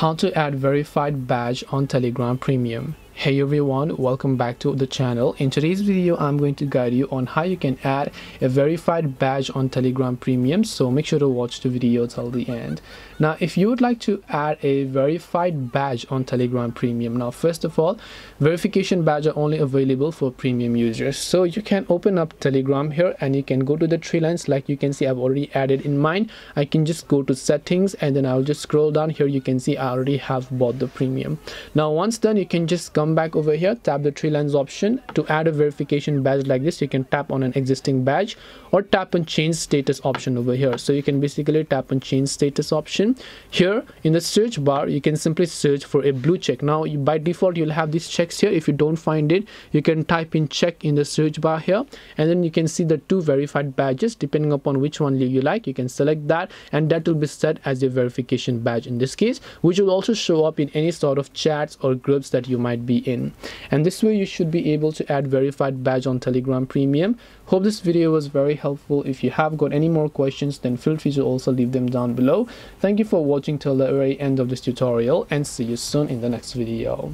How to add verified badge on Telegram Premium. Hey everyone, welcome back to the channel. In today's video I'm going to guide you on how you can add a verified badge on Telegram Premium, so make sure to watch the video till the end. Now if you would like to add a verified badge on Telegram Premium, now first of all, verification badges are only available for premium users, so you can open up Telegram here and you can go to the three lines. Like you can see, I've already added in mine. I can just go to settings and then I'll just scroll down here. You can see I already have bought the premium. Now once done, you can just come back over here, tap the three lines option to add a verification badge. Like this, you can tap on an existing badge or tap on change status option over here. So you can basically tap on change status option. Here in the search bar, you can simply search for a blue check. Now by default you'll have these checks here. If you don't find it, you can type in check in the search bar here, and then you can see the two verified badges. Depending upon which one you like, you can select that, and that will be set as a verification badge in this case, which will also show up in any sort of chats or groups that you might be in. And this way you should be able to add verified badge on Telegram Premium. Hope this video was very helpful. If you have got any more questions, then feel free to also leave them down below. Thank you for watching till the very end of this tutorial, and see you soon in the next video.